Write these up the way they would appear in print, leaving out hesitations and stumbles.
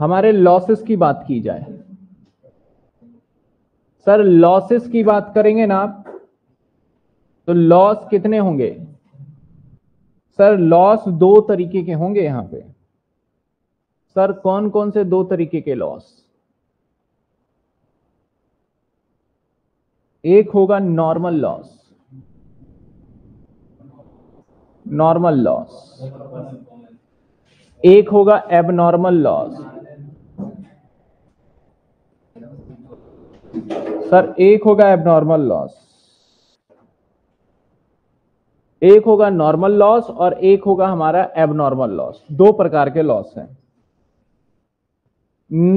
हमारे लॉसेस की बात की जाए सर, लॉसेस की बात करेंगे ना आप, तो लॉस कितने होंगे सर? लॉस दो तरीके के होंगे यहां पे सर। कौन कौन से दो तरीके के लॉस? एक होगा नॉर्मल लॉस, नॉर्मल लॉस। एक होगा एबनॉर्मल लॉस। सर एक होगा एबनॉर्मल लॉस, एक होगा नॉर्मल लॉस और एक होगा हमारा एबनॉर्मल लॉस। दो प्रकार के लॉस हैं।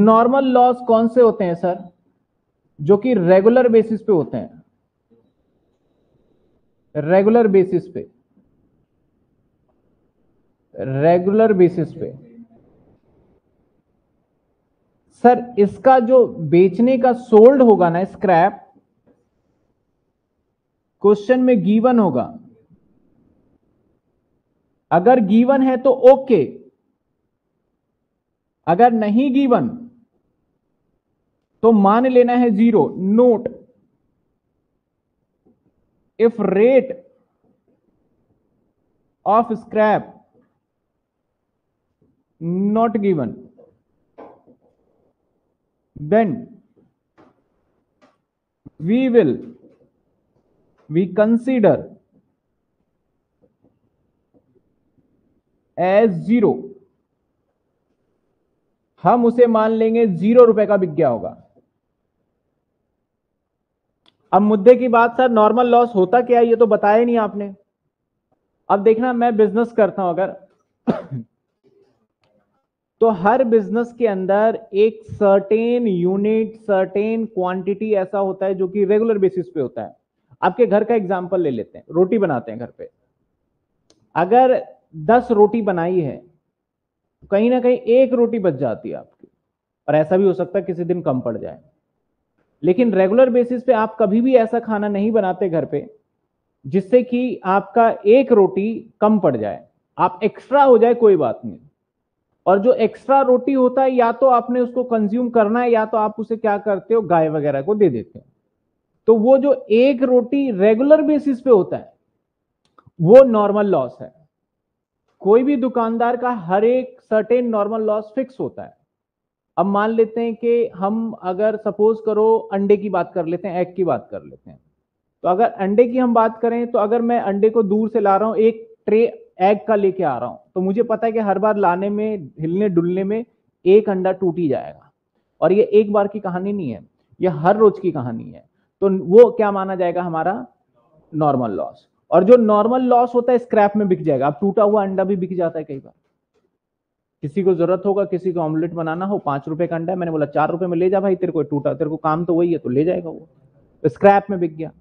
नॉर्मल लॉस कौन से होते हैं सर? जो कि रेगुलर बेसिस पे होते हैं, रेगुलर बेसिस पे, रेगुलर बेसिस पे सर। इसका जो बेचने का सोल्ड होगा ना, स्क्रैप, क्वेश्चन में गिवन होगा। अगर गिवन है तो ओके, अगर नहीं गिवन तो मान लेना है zero. Note, if rate of scrap not given, then we consider as zero। हम उसे मान लेंगे जीरो रुपए का बिक गया होगा। अब मुद्दे की बात सर, नॉर्मल लॉस होता क्या है ये तो बताया नहीं आपने। अब देखना, मैं बिजनेस करता हूं अगर तो हर बिजनेस के अंदर एक सर्टेन यूनिट, सर्टेन क्वांटिटी ऐसा होता है जो कि रेगुलर बेसिस पे होता है। आपके घर का एग्जांपल ले लेते हैं। रोटी बनाते हैं घर पे, अगर 10 रोटी बनाई है तो कहीं ना कहीं एक रोटी बच जाती है आपकी, और ऐसा भी हो सकता है किसी दिन कम पड़ जाए। लेकिन रेगुलर बेसिस पे आप कभी भी ऐसा खाना नहीं बनाते घर पे जिससे कि आपका एक रोटी कम पड़ जाए। आप एक्स्ट्रा हो जाए कोई बात नहीं, और जो एक्स्ट्रा रोटी होता है या तो आपने उसको कंज्यूम करना है या तो आप उसे क्या करते हो, गाय वगैरह को दे देते हो। तो वो जो एक रोटी रेगुलर बेसिस पे होता है वो नॉर्मल लॉस है। कोई भी दुकानदार का हर एक सर्टेन नॉर्मल लॉस फिक्स होता है। अब मान लेते हैं कि हम अगर सपोज करो अंडे की बात कर लेते हैं, एग की बात कर लेते हैं। तो अगर अंडे की हम बात करें तो अगर मैं अंडे को दूर से ला रहा हूं, एक ट्रे एग का लेके आ रहा हूं, तो मुझे पता है कि हर बार लाने में, हिलने डुलने में एक अंडा टूट ही जाएगा। और ये एक बार की कहानी नहीं है, ये हर रोज की कहानी है। तो वो क्या माना जाएगा हमारा? Normal loss. और जो नॉर्मल लॉस होता है स्क्रैप में बिक जाएगा। अब टूटा हुआ अंडा भी बिक जाता है कई बार, किसी को जरूरत होगा, किसी को ऑमलेट बनाना हो, 5 रुपए का अंडा है, मैंने बोला 4 रुपए में ले जा भाई, तेरे को टूटा, तेरे को काम तो वही है, तो ले जाएगा वो, तो स्क्रैप में बिक गया।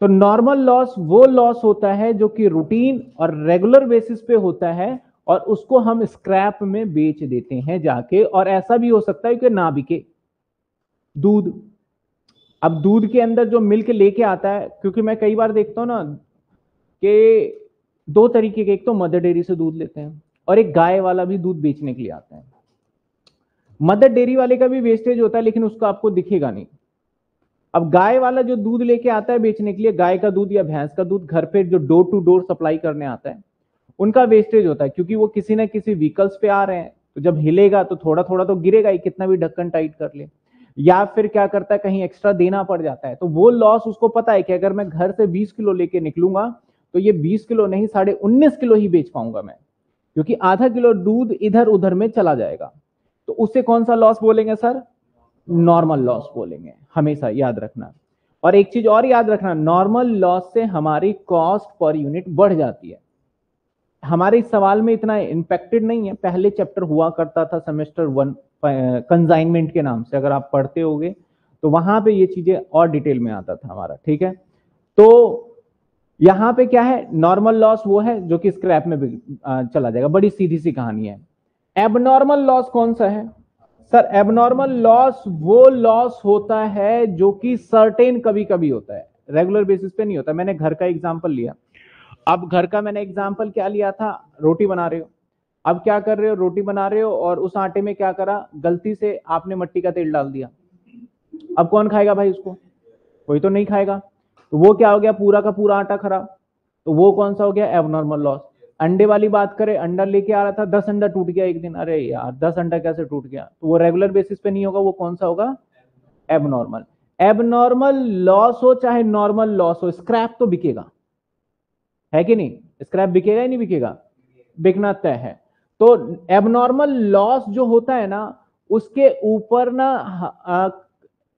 तो नॉर्मल लॉस वो लॉस होता है जो कि रूटीन और रेगुलर बेसिस पे होता है, और उसको हम स्क्रैप में बेच देते हैं जाके। और ऐसा भी हो सकता है कि ना बिके। दूध, अब दूध के अंदर जो मिल्क लेके आता है, क्योंकि मैं कई बार देखता हूँ ना कि दो तरीके के, एक तो मदर डेयरी से दूध लेते हैं और एक गाय वाला भी दूध बेचने के लिए आता है। मदर डेयरी वाले का भी वेस्टेज होता है लेकिन उसका आपको दिखेगा नहीं। अब गाय वाला जो दूध लेके आता है बेचने के लिए, गाय का दूध या भैंस का दूध घर पे जो डोर टू डोर सप्लाई करने आता है, उनका वेस्टेज होता है क्योंकि वो किसी ना किसी व्हीकल्स पे आ रहे हैं, तो जब हिलेगा तो थोड़ा थोड़ा तो गिरेगा ही, कितना भी ढक्कन टाइट कर ले। या फिर क्या करता है, कहीं एक्स्ट्रा देना पड़ जाता है। तो वो लॉस उसको पता है कि अगर मैं घर से 20 किलो लेके निकलूंगा तो ये 20 किलो नहीं 19.5 किलो ही बेच पाऊंगा मैं, क्योंकि आधा किलो दूध इधर उधर में चला जाएगा। तो उससे कौन सा लॉस बोलेंगे सर? नॉर्मल लॉस बोलेंगे, हमेशा याद रखना। और एक चीज और याद रखना, नॉर्मल लॉस से हमारी कॉस्ट पर यूनिट बढ़ जाती है। हमारे इस सवाल में इतना इंपैक्टेड नहीं है। पहले चैप्टर हुआ करता था सेमेस्टर 1 कंसाइनमेंट के नाम से, अगर आप पढ़ते होगे तो वहां पे ये चीजें और डिटेल में आता था हमारा, ठीक है। तो यहाँ पे क्या है, नॉर्मल लॉस वो है जो कि स्क्रैप में चला जाएगा, बड़ी सीधी सी कहानी है। एबनॉर्मल लॉस कौन सा है सर? एबनॉर्मल लॉस वो लॉस होता है जो कि सर्टेन कभी कभी होता है, रेगुलर बेसिस पे नहीं होता। मैंने घर का एग्जांपल लिया। अब घर का मैंने एग्जांपल क्या लिया था, रोटी बना रहे हो, अब क्या कर रहे हो, रोटी बना रहे हो और उस आटे में क्या करा, गलती से आपने मट्टी का तेल डाल दिया। अब कौन खाएगा भाई उसको, कोई तो नहीं खाएगा। तो वो क्या हो गया, पूरा का पूरा आटा खराब। तो वो कौन सा हो गया, एबनॉर्मल लॉस। अंडे वाली बात करें, अंडा लेके आ रहा था, 10 अंडा टूट गया एक दिन। अरे यार 10 अंडा कैसे टूट गया, तो वो रेगुलर बेसिस पे नहीं होगा, वो कौन सा होगा, एबनॉर्मल। एबनॉर्मल लॉस हो चाहे नॉर्मल लॉस हो, स्क्रैप तो बिकेगा, है कि नहीं, स्क्रैप बिकेगा ही नहीं बिकेगा, बिकना तय है। तो एबनॉर्मल लॉस जो होता है ना, उसके ऊपर ना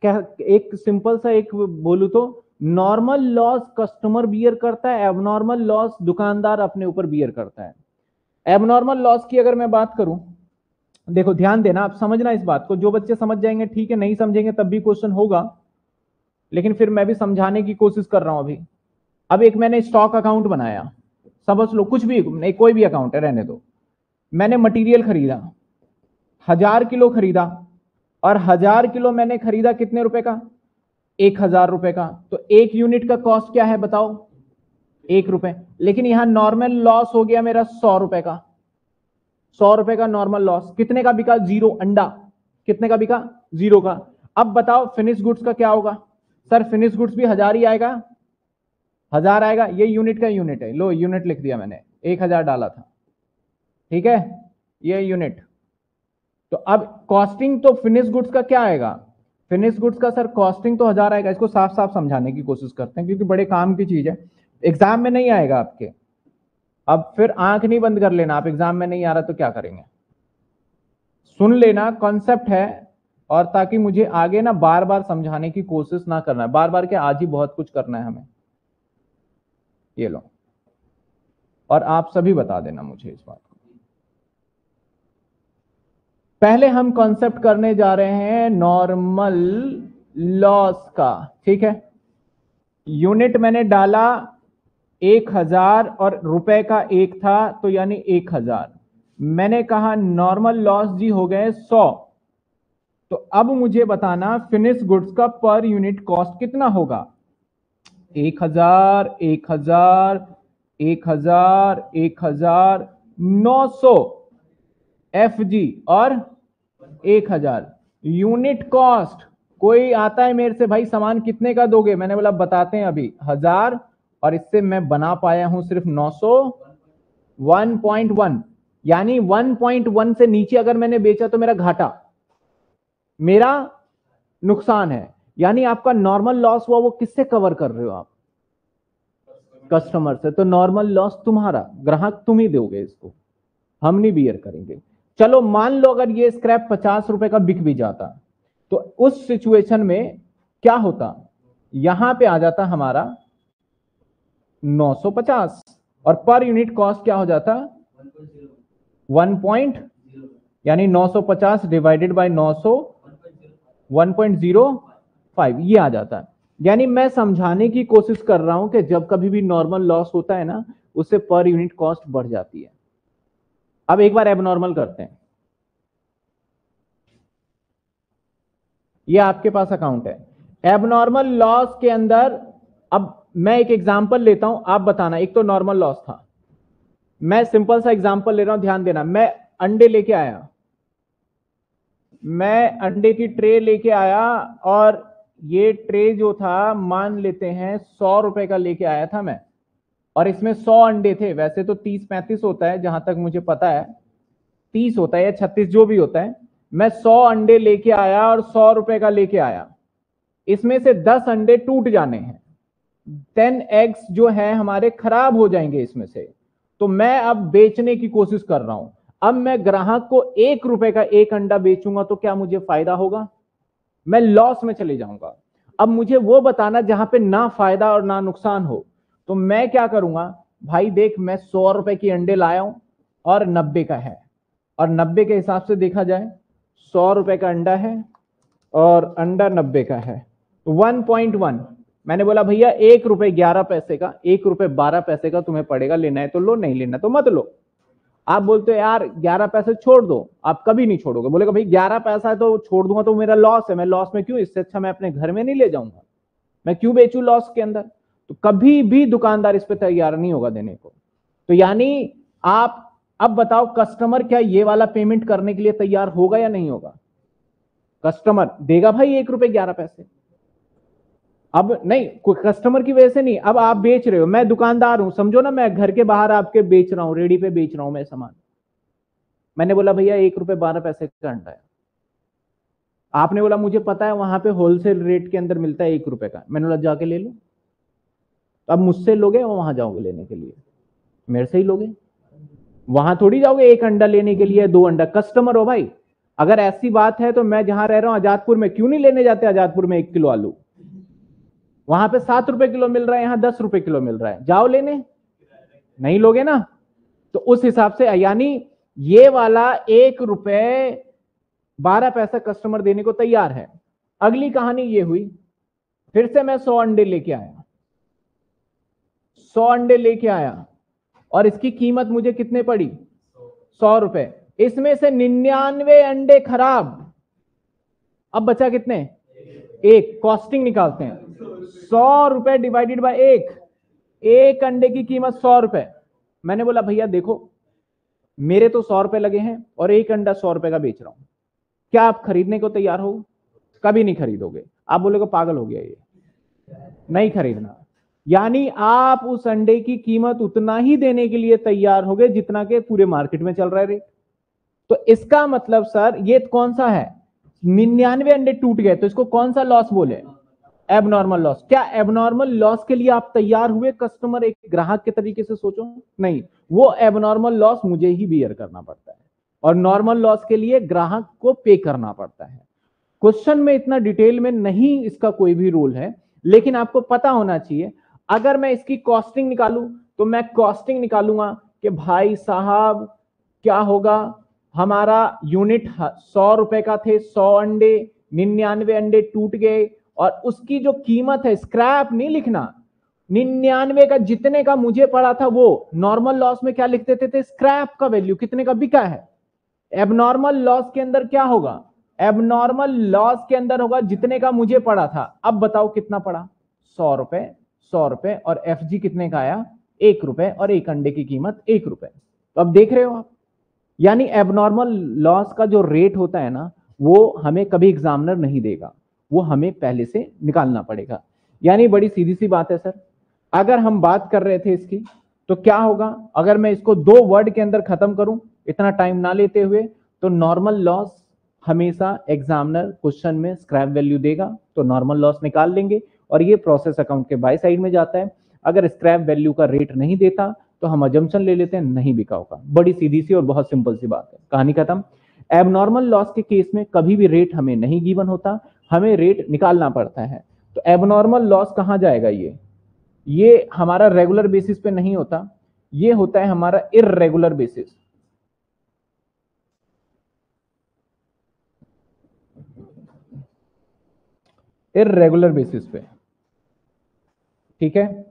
एक सिंपल सा एक बोलूं तो, नॉर्मल लॉस कस्टमर बियर करता है, एबनॉर्मल लॉस दुकानदार अपने ऊपर बियर करता है। एबनॉर्मल लॉस की अगर मैं बात करूं, देखो ध्यान देना, आप समझना इस बात को, जो बच्चे समझ जाएंगे ठीक है, नहीं समझेंगे तब भी क्वेश्चन होगा, लेकिन फिर मैं भी समझाने की कोशिश कर रहा हूं अभी। अब एक मैंने स्टॉक अकाउंट बनाया, समझ लो कुछ भी नहीं, कोई भी अकाउंट है रहने दो। मैंने मटीरियल खरीदा, 1000 किलो खरीदा, और 1000 किलो मैंने खरीदा कितने रुपए का, 1000 रुपए का। तो एक यूनिट का कॉस्ट क्या है बताओ, 1 रुपए। लेकिन यहां नॉर्मल लॉस हो गया मेरा 100 रुपए का, 100 रुपए का नॉर्मल लॉस। कितने का बिका, 0 अंडा। कितने का बिका, 0 का। अब बताओ फिनिश गुड्स का क्या होगा, सर फिनिश गुड्स भी 1000 ही आएगा, 1000 आएगा। ये यूनिट का यूनिट है, लो यूनिट लिख दिया मैंने, 1000 डाला था, ठीक है, ये यूनिट। तो अब कॉस्टिंग तो फिनिश गुड्स का क्या आएगा, फिनिश गुड्स का सर कॉस्टिंग तो 1000 आएगा। इसको साफ साफ समझाने की कोशिश करते हैं क्योंकि बड़े काम की चीज है, एग्जाम में नहीं आएगा आपके, अब फिर आंख नहीं बंद कर लेना, आप एग्जाम में नहीं आ रहा तो क्या करेंगे, सुन लेना कॉन्सेप्ट है, और ताकि मुझे आगे ना बार बार समझाने की कोशिश ना करना है, बार बार के आज ही बहुत कुछ करना है हमें। ये लो, और आप सभी बता देना मुझे इस बात। पहले हम कॉन्सेप्ट करने जा रहे हैं नॉर्मल लॉस का, ठीक है। यूनिट मैंने डाला 1000 और रुपए का 1 था, तो यानी 1000। मैंने कहा नॉर्मल लॉस जी हो गए 100। तो अब मुझे बताना फिनिश गुड्स का पर यूनिट कॉस्ट कितना होगा, 1000 1000 1000 1000 900 FG और 1000 यूनिट कॉस्ट। कोई आता है मेरे से, भाई सामान कितने का दोगे, मैंने बोला बताते हैं अभी 1000, और इससे मैं बना पाया हूं सिर्फ 900, 1.1। यानी 1.1 से नीचे अगर मैंने बेचा तो मेरा घाटा, मेरा नुकसान है। यानी आपका नॉर्मल लॉस हुआ, वो किससे कवर कर रहे हो आप, कस्टमर से। तो नॉर्मल लॉस तुम्हारा, ग्राहक तुम ही दोगे, इसको हम नहीं बियर करेंगे। चलो मान लो अगर ये स्क्रैप 50 रुपए का बिक भी जाता, तो उस सिचुएशन में क्या होता, यहां पे आ जाता हमारा 950 और पर यूनिट कॉस्ट क्या हो जाता, 1. यानी 950 डिवाइडेड बाय 900, 1.05 ये आ जाता। यानी मैं समझाने की कोशिश कर रहा हूं कि जब कभी भी नॉर्मल लॉस होता है ना, उससे पर यूनिट कॉस्ट बढ़ जाती है। अब एक बार एबनॉर्मल करते हैं। ये आपके पास अकाउंट है, एबनॉर्मल लॉस के अंदर अब मैं एक एग्जांपल लेता हूं, आप बताना। एक तो नॉर्मल लॉस था, मैं सिंपल सा एग्जांपल ले रहा हूं, ध्यान देना। मैं अंडे लेके आया, मैं अंडे की ट्रे लेके आया, और ये ट्रे जो था मान लेते हैं 100 रुपए का लेके आया था मैं, और इसमें 100 अंडे थे। वैसे तो 30-35 होता है, जहां तक मुझे पता है 30 होता है या 36, जो भी होता है। मैं 100 अंडे लेके आया और 100 रुपए का लेके आया। इसमें से 10 अंडे टूट जाने हैं, 10 एग्स जो है हमारे खराब हो जाएंगे इसमें से। तो मैं अब बेचने की कोशिश कर रहा हूं। अब मैं ग्राहक को 1 रुपए का 1 अंडा बेचूंगा तो क्या मुझे फायदा होगा, मैं लॉस में चले जाऊंगा। अब मुझे वो बताना जहां पे ना फायदा और ना नुकसान हो। तो मैं क्या करूंगा, भाई देख मैं 100 रुपए की अंडे लाया हूं और 90 का है, और 90 के हिसाब से देखा जाए 100 रुपए का अंडा है और अंडा 90 का है, 1.1। मैंने बोला भैया 1 रुपए 11 पैसे का, 1 रुपए 12 पैसे का तुम्हें पड़ेगा, लेना है तो लो, नहीं लेना तो मत लो। आप बोलते हो यार 11 पैसे छोड़ दो, आप कभी नहीं छोड़ोगे। बोलेगा भाई 11 पैसा है तो छोड़ दूंगा तो मेरा लॉस है, मैं लॉस में क्यों, इससे अच्छा मैं अपने घर में नहीं ले जाऊंगा, मैं क्यों बेचूं लॉस के अंदर। तो कभी भी दुकानदार इस पे तैयार नहीं होगा देने को। तो यानी आप अब बताओ कस्टमर क्या ये वाला पेमेंट करने के लिए तैयार होगा या नहीं होगा? कस्टमर देगा भाई 1 रुपए 11 पैसे। अब नहीं, कस्टमर की वजह से नहीं। अब आप बेच रहे हो, मैं दुकानदार हूं, समझो ना, मैं घर के बाहर आपके बेच रहा हूं, रेडी पे बेच रहा हूं मैं सामान। मैंने बोला भैया 1 रुपए 12 पैसे का अंडा है। आपने बोला मुझे पता है वहां पे होलसेल रेट के अंदर मिलता है 1 रुपए का। मैंने बोला जाके ले लो। अब मुझसे लोगे और वहां जाओगे लेने के लिए? मेरे से ही लोगे, वहां थोड़ी जाओगे 1 अंडा लेने के लिए 2 अंडा। कस्टमर हो भाई, अगर ऐसी बात है तो मैं जहां रह रहा हूं आजादपुर में, क्यों नहीं लेने जाते आजादपुर में 1 किलो आलू? वहां पे 7 रुपए किलो मिल रहा है, यहां 10 रुपए किलो मिल रहा है, जाओ लेने। नहीं लोगे ना, तो उस हिसाब से यानी ये वाला 1 रुपए 12 पैसा कस्टमर देने को तैयार है। अगली कहानी ये हुई, फिर से मैं 100 अंडे लेके आया, 100 अंडे लेके आया और इसकी कीमत मुझे कितने पड़ी? 100 रुपए। इसमें से 99 अंडे खराब, अब बचा कितने? 1। कॉस्टिंग निकालते हैं, 100 रुपए डिवाइडेड बाय 1। 1 अंडे की कीमत 100 रुपए। मैंने बोला भैया देखो, मेरे तो 100 रुपए लगे हैं और 1 अंडा 100 रुपए का बेच रहा हूं, क्या आप खरीदने को तैयार हो? कभी नहीं खरीदोगे, आप बोलोगे पागल हो गया ये, नहीं खरीदना। यानी आप उस अंडे की कीमत उतना ही देने के लिए तैयार होगे जितना के पूरे मार्केट में चल रहा है रेट। तो इसका मतलब सर ये कौन सा है? 99 अंडे टूट गए, तो इसको कौन सा लॉस बोले? Abnormal loss. क्या एबनॉर्मल लॉस के लिए आप तैयार हुए कस्टमर, एक ग्राहक के तरीके से सोचो? नहीं, वो एबनॉर्मल लॉस मुझे ही बियर करना पड़ता है और नॉर्मल लॉस के लिए ग्राहक को पे करना पड़ता है। क्वेश्चन में इतना डिटेल में नहीं इसका कोई भी रोल है, लेकिन आपको पता होना चाहिए। अगर मैं इसकी कॉस्टिंग निकालूं तो मैं कॉस्टिंग निकालूंगा कि भाई साहब क्या होगा, हमारा यूनिट 100 रुपए का थे, 100 अंडे, 99 अंडे टूट गए और उसकी जो कीमत है, स्क्रैप नहीं लिखना, 99 का जितने का मुझे पड़ा था वो। नॉर्मल लॉस में क्या लिख देते थे? स्क्रैप का वैल्यू कितने का बिका है। एबनॉर्मल लॉस के अंदर क्या होगा? एबनॉर्मल लॉस के अंदर होगा जितने का मुझे पड़ा था। अब बताओ कितना पड़ा? 100 रुपए और एफजी कितने का आया? 1 रुपए और 1 अंडे की कीमत 1 रुपए। तो अब देख रहे हो आप, यानी एबनॉर्मल लॉस का जो रेट होता है ना, वो हमें कभी एग्जामिनर नहीं देगा, वो हमें पहले से निकालना पड़ेगा। यानी बड़ी सीधी सी बात है सर, अगर हम बात कर रहे थे इसकी, तो क्या होगा अगर मैं इसको 2 वर्ड के अंदर खत्म करूं, इतना टाइम ना लेते हुए, तो नॉर्मल लॉस हमेशा एग्जामिनर क्वेश्चन में स्क्रैप वैल्यू देगा, तो नॉर्मल लॉस निकाल लेंगे और ये प्रोसेस अकाउंट के बाय साइड में जाता है। अगर स्क्रैप वैल्यू का रेट नहीं देता तो हम अजम्पशन ले लेते हैं नहीं बिका होगा। बड़ी सीधी सी और बहुत सिंपल सी बात है, कहानी खत्म। एबनॉर्मल लॉस के केस में कभी भी रेट हमें नहीं गिवन होता, हमें रेट निकालना पड़ता है। तो एबनॉर्मल लॉस कहाँ जाएगा? ये हमारा रेगुलर बेसिस पे नहीं होता, ये होता है हमारा इर्रेगुलर बेसिस। इर्रेगुलर बेसिस पे, ठीक है,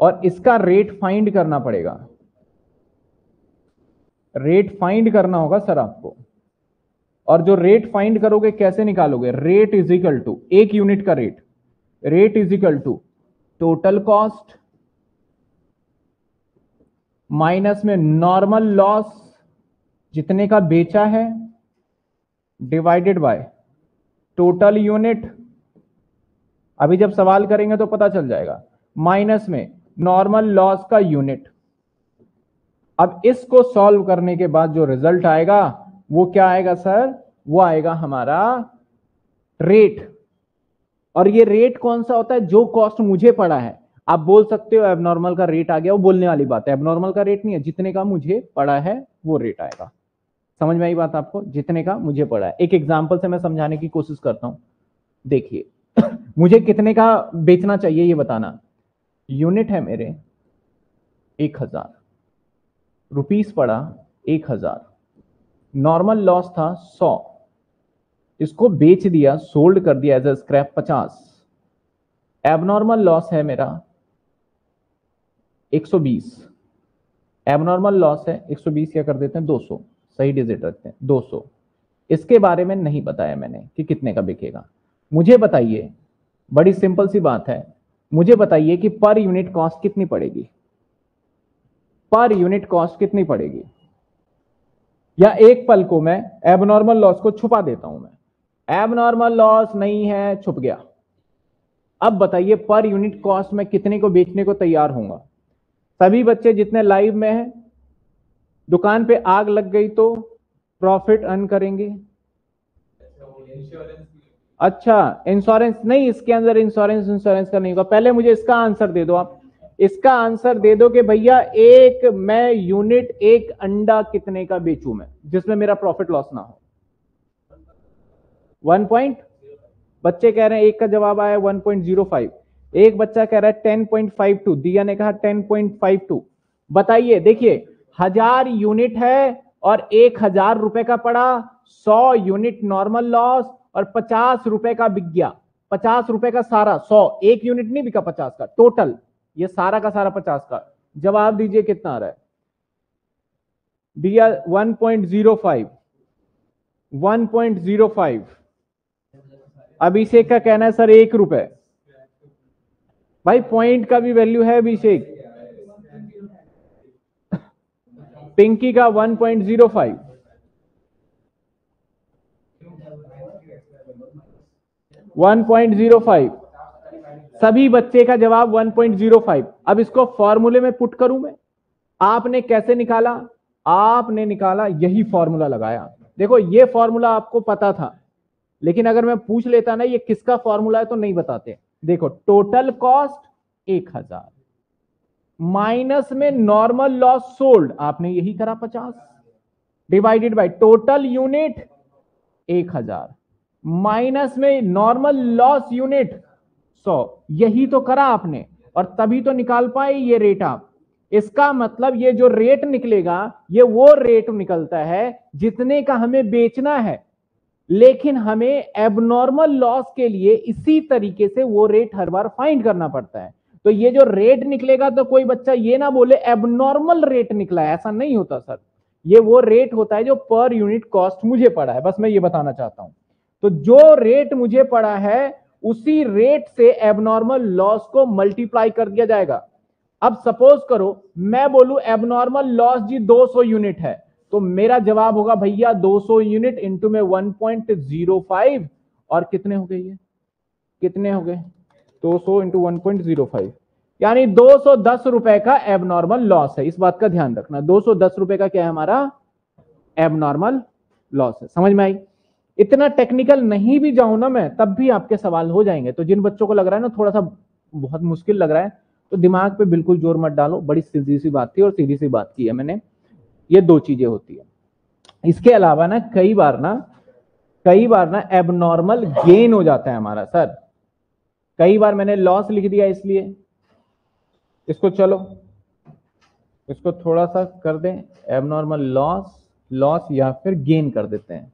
और इसका रेट फाइंड करना पड़ेगा। रेट फाइंड करना होगा सर आपको, और जो रेट फाइंड करोगे कैसे निकालोगे? रेट इज इक्वल टू एक यूनिट का rate, rate is equal to total cost minus में नॉर्मल लॉस जितने का बेचा है डिवाइडेड बाय टोटल यूनिट। अभी जब सवाल करेंगे तो पता चल जाएगा, माइनस में नॉर्मल लॉस का यूनिट। अब इसको सॉल्व करने के बाद जो रिजल्ट आएगा वो क्या आएगा सर? वो आएगा हमारा रेट। और ये रेट कौन सा होता है? जो कॉस्ट मुझे पड़ा है। आप बोल सकते हो एबनॉर्मल का रेट आ गया, वो बोलने वाली बात है, एबनॉर्मल का रेट नहीं है, जितने का मुझे पड़ा है वो रेट आएगा। समझ में आई बात आपको? जितने का मुझे पड़ा है, एक एग्जांपल से मैं समझाने की कोशिश करता हूं। देखिए मुझे कितने का बेचना चाहिए ये बताना। यूनिट है मेरे 1000 रुपीज, पड़ा 1000, नॉर्मल लॉस था 100, इसको बेच दिया, सोल्ड कर दिया as a scrap 50। Abnormal loss है मेरा 120, एबनॉर्मल लॉस है 120, क्या कर देते हैं 200, सही डिजिट रखते हैं 200। इसके बारे में नहीं बताया मैंने कि कितने का बिकेगा। मुझे बताइए, बड़ी सिंपल सी बात है, मुझे बताइए कि पर यूनिट कॉस्ट कितनी पड़ेगी, पर यूनिट कॉस्ट कितनी पड़ेगी? या एक पल को मैं एबनॉर्मल लॉस को छुपा देता हूं, मैं एबनॉर्मल लॉस नहीं है, छुप गया। अब बताइए पर यूनिट कॉस्ट में कितने को बेचने को तैयार होगा? सभी बच्चे जितने लाइव में हैं, दुकान पे आग लग गई तो प्रॉफिट अर्न करेंगे। अच्छा इंश्योरेंस नहीं, इसके अंदर इंश्योरेंस का नहीं होगा। पहले मुझे इसका आंसर दे दो, आप इसका आंसर दे दो कि भैया एक मैं यूनिट एक अंडा कितने का बेचूं मैं जिसमें मेरा प्रॉफिट लॉस ना हो? 1 पॉइंट बच्चे कह रहे हैं, एक का जवाब आया 1.05, एक बच्चा कह रहा है 10.52, दिया ने कहा 10.52। बताइए, देखिए 1000 यूनिट है और 1000 रुपए का पड़ा, 100 यूनिट नॉर्मल लॉस और 50 रुपए का बिक गया। 50 रुपए का सारा 100, एक यूनिट नहीं बिका 50 का, टोटल ये सारा का सारा 50 का। जवाब दीजिए कितना आ रहा है? दिया 1.05, 1.05। अभिषेक का कहना है सर 1 रुपए। भाई पॉइंट का भी वैल्यू है अभिषेक। पिंकी का 1.05। सभी बच्चे का जवाब 1.05। अब इसको फॉर्मूले में पुट करूं मैं। आपने कैसे निकाला? आपने निकाला, यही फॉर्मूला लगाया। देखो ये फॉर्मूला आपको पता था, लेकिन अगर मैं पूछ लेता ना ये किसका फॉर्मूला है तो नहीं बताते। देखो टोटल कॉस्ट 1000 माइनस में नॉर्मल लॉस सोल्ड, आपने यही करा 50, divided by total unit 1000 minus में नॉर्मल लॉस यूनिट 100, यही तो करा आपने और तभी तो निकाल पाए ये रेट आप। इसका मतलब ये जो रेट निकलेगा ये वो रेट निकलता है जितने का हमें बेचना है, लेकिन हमें एबनॉर्मल लॉस के लिए इसी तरीके से वो रेट हर बार फाइंड करना पड़ता है। तो ये जो रेट निकलेगा तो कोई बच्चा ये ना बोले एबनॉर्मल रेट निकला है, ऐसा नहीं होता सर। ये वो रेट होता है जो पर यूनिट कॉस्ट मुझे पड़ा है, बस मैं ये बताना चाहता हूं। तो जो रेट मुझे पड़ा है उसी रेट से एबनॉर्मल लॉस को मल्टीप्लाई कर दिया जाएगा। अब सपोज करो मैं बोलूं एबनॉर्मल लॉस जी 200 यूनिट है, तो मेरा जवाब होगा भैया 200 यूनिट इंटू में 1.05 और कितने हो गए, ये कितने हो गए 200 इंटू 1.05 यानी 210 रुपए का एबनॉर्मल लॉस है। इस बात का ध्यान रखना, 210 रुपए का क्या है हमारा एबनॉर्मल लॉस है। समझ में आई? इतना टेक्निकल नहीं भी जाऊं ना मैं तब भी आपके सवाल हो जाएंगे। तो जिन बच्चों को लग रहा है ना थोड़ा सा बहुत मुश्किल लग रहा है तो दिमाग पे बिल्कुल जोर मत डालो, बड़ी सीधी सी बात थी और सीधी सी बात की है मैंने। ये दो चीजें होती है। इसके अलावा ना कई बार ना एबनॉर्मल गेन हो जाता है हमारा। सर कई बार मैंने लॉस लिख दिया इसलिए इसको, चलो इसको थोड़ा सा कर दें एबनॉर्मल लॉस या फिर गेन कर देते हैं,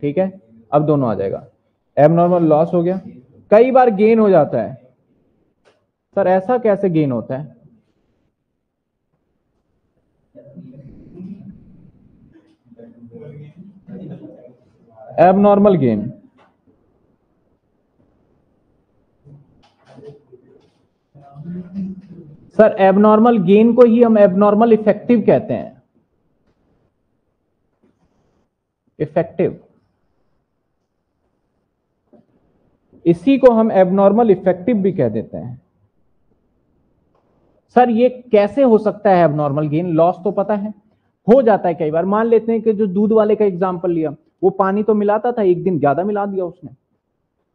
ठीक है? अब दोनों आ जाएगा, एबनॉर्मल लॉस हो गया। कई बार गेन हो जाता है। सर ऐसा कैसे गेन होता है? Abnormal gain, sir abnormal gain को ही हम एबनॉर्मल इफेक्टिव कहते हैं। इफेक्टिव, इसी को हम एबनॉर्मल इफेक्टिव भी कह देते हैं। सर ये कैसे हो सकता है एबनॉर्मल गेन? लॉस तो पता है हो जाता है कई बार। मान लेते हैं कि जो दूध वाले का एग्जांपल लिया, वो पानी तो मिलाता था, एक दिन ज्यादा मिला दिया उसने,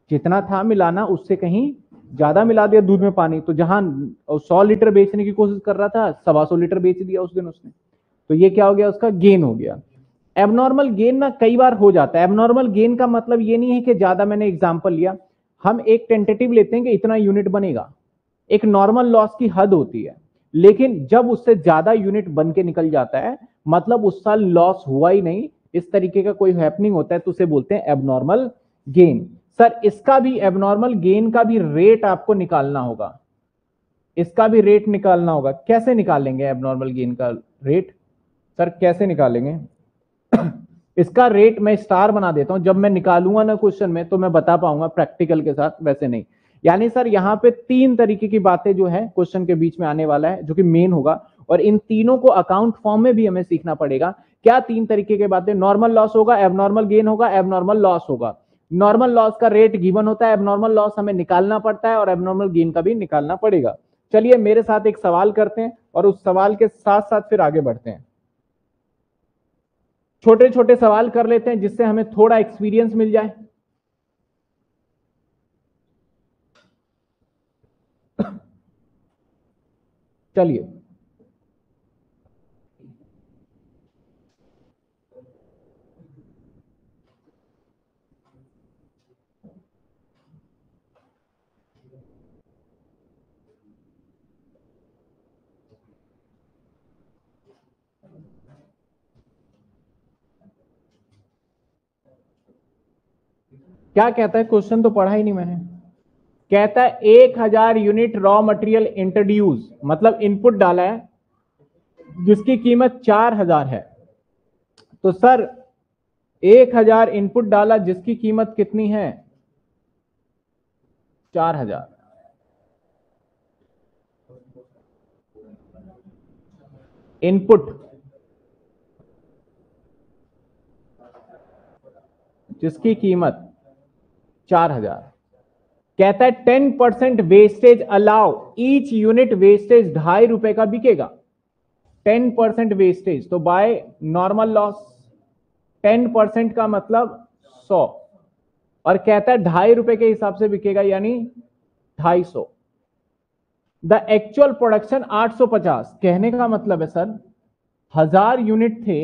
जितना था मिलाना उससे कहीं ज्यादा मिला दिया दूध में पानी। तो जहां 100 लीटर बेचने की कोशिश कर रहा था 125 लीटर बेच दिया उस दिन उसने। तो ये क्या हो गया, उसका गेन हो गया। एबनॉर्मल गेन ना कई बार हो जाता है। एबनॉर्मल गेन का मतलब ये नहीं है कि ज्यादा मैंने एग्जाम्पल लिया, हम एक टेंटेटिव लेते हैं कि इतना यूनिट बनेगा। एक नॉर्मल लॉस की हद होती है, लेकिन जब उससे ज्यादा यूनिट बन के निकल जाता है मतलब उस साल लॉस हुआ ही नहीं, इस तरीके का कोई हैपनिंग होता है तो उसे बोलते हैं एबनॉर्मल गेन। सर इसका भी, एबनॉर्मल गेन का भी रेट आपको निकालना होगा, इसका भी रेट निकालना होगा। कैसे निकालेंगे एबनॉर्मल गेन का रेट? सर कैसे निकालेंगे इसका रेट? मैं स्टार बना देता हूं, जब मैं निकालूंगा ना क्वेश्चन में तो मैं बता पाऊंगा प्रैक्टिकल के साथ, वैसे नहीं। यानी सर यहाँ पे 3 तरीके की बातें जो है क्वेश्चन के बीच में आने वाला है, जो कि मेन होगा। और इन तीनों को अकाउंट फॉर्म में भी हमें सीखना पड़ेगा। क्या तीन तरीके के बातें, नॉर्मल लॉस होगा, एबनॉर्मल गेन होगा, एबनॉर्मल लॉस होगा। नॉर्मल लॉस का रेट गिवन होता है, एबनॉर्मल लॉस हमें निकालना पड़ता है और एबनॉर्मल गेन का भी निकालना पड़ेगा। चलिए मेरे साथ एक सवाल करते हैं और उस सवाल के साथ साथ फिर आगे बढ़ते हैं। छोटे छोटे सवाल कर लेते हैं जिससे हमें थोड़ा एक्सपीरियंस मिल जाए। चलिए क्या कहता है, क्वेश्चन तो पढ़ा ही नहीं मैंने। कहता है 1000 यूनिट रॉ मटेरियल इंट्रोड्यूस, मतलब इनपुट डाला है जिसकी कीमत 4000 है। तो सर 1000 इनपुट डाला जिसकी कीमत कितनी है, 4000। इनपुट जिसकी कीमत 4000। कहता है 10% wastage allow, each unit wastage 2.5 रुपए का बिकेगा। 10% वेस्टेज तो बाय नॉर्मल लॉस, 10% का मतलब 100, और कहता है 2.5 रुपए के हिसाब से बिकेगा यानी 250। The actual production 850। कहने का मतलब है सर 1000 यूनिट थे,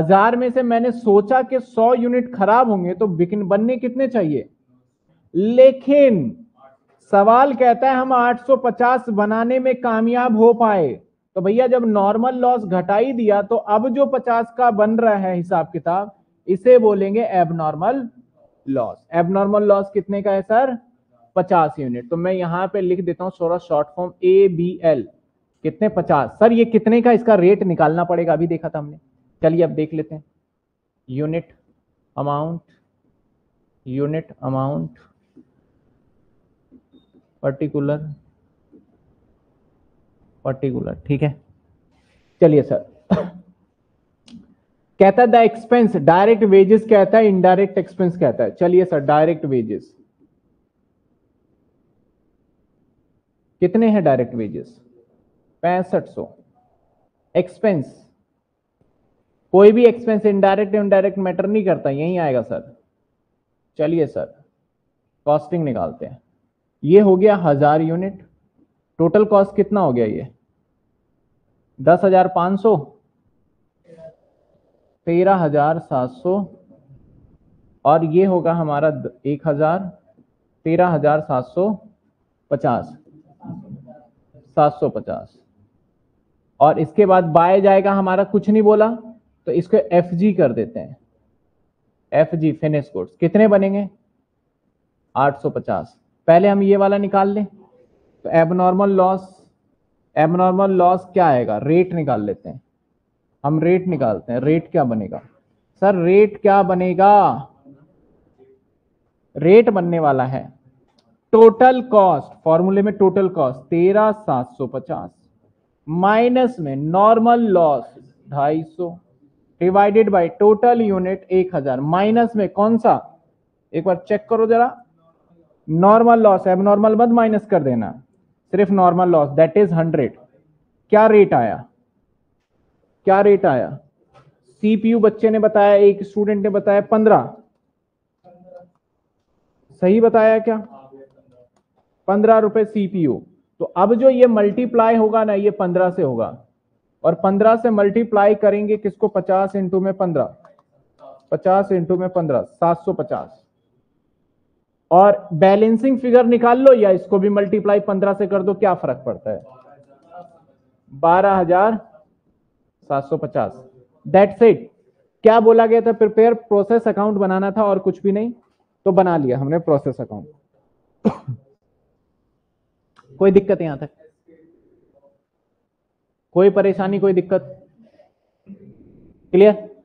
1000 में से मैंने सोचा कि 100 यूनिट खराब होंगे तो बनने कितने चाहिए, लेकिन सवाल कहता है हम 850 बनाने में कामयाब हो पाए। तो भैया जब नॉर्मल लॉस घटा ही दिया तो अब जो 50 का बन रहा है हिसाब किताब, इसे बोलेंगे एबनॉर्मल लॉस। एबनॉर्मल लॉस कितने का है सर, 50 यूनिट। तो मैं यहां पे लिख देता हूं थोड़ा शॉर्ट फॉर्म ABL, कितने 50। सर ये कितने का, इसका रेट निकालना पड़ेगा, अभी देखा था हमने। चलिए अब देख लेते हैं। Unit amount, unit amount particular, ठीक है। चलिए सर कहता है द एक्सपेंस, डायरेक्ट वेजेस कहता है, इनडायरेक्ट एक्सपेंस कहता है। चलिए सर डायरेक्ट वेजेस कितने हैं, डायरेक्ट वेजेस 6500। एक्सपेंस, कोई भी एक्सपेंस इनडायरेक्ट इनडायरेक्ट मैटर नहीं करता, यही आएगा सर। चलिए सर कॉस्टिंग निकालते हैं। ये हो गया 1000 यूनिट, टोटल कॉस्ट कितना हो गया, ये 10500, 13700, और ये होगा हमारा 1000, 13750, 750। और इसके बाद बाय जाएगा हमारा, कुछ नहीं बोला तो इसको FG कर देते हैं, FG फिनिश गुड्स। कितने बनेंगे, 850। पहले हम ये वाला निकाल लें तो एबनॉर्मल लॉस क्या आएगा, रेट निकाल लेते हैं। हम रेट निकालते हैं, रेट क्या बनेगा सर, रेट क्या बनेगा, रेट बनने वाला है टोटल कॉस्ट, फॉर्मूले में टोटल कॉस्ट 13750 माइनस में normal loss 250 divided by total unit 1000, minus में कौन सा, एक बार चेक करो जरा, नॉर्मल लॉस, एबनॉर्मल मत माइनस कर देना, सिर्फ नॉर्मल लॉस, दैट इज 100। क्या रेट आया, क्या रेट आया, CPU बच्चे ने बताया, एक स्टूडेंट ने बताया 15, सही बताया क्या, 15 रुपए CPU। तो अब जो ये मल्टीप्लाई होगा ना, ये 15 से होगा, और 15 से मल्टीप्लाई करेंगे किसको, 50 इंटू में 15, 750। और बैलेंसिंग फिगर निकाल लो, या इसको भी मल्टीप्लाई 15 से कर दो, क्या फर्क पड़ता है, 12750। That's it. क्या बोला गया था, प्रिपेयर प्रोसेस अकाउंट बनाना था और कुछ भी नहीं, तो बना लिया हमने प्रोसेस अकाउंट। कोई दिक्कत यहां तक, कोई परेशानी, कोई दिक्कत, क्लियर।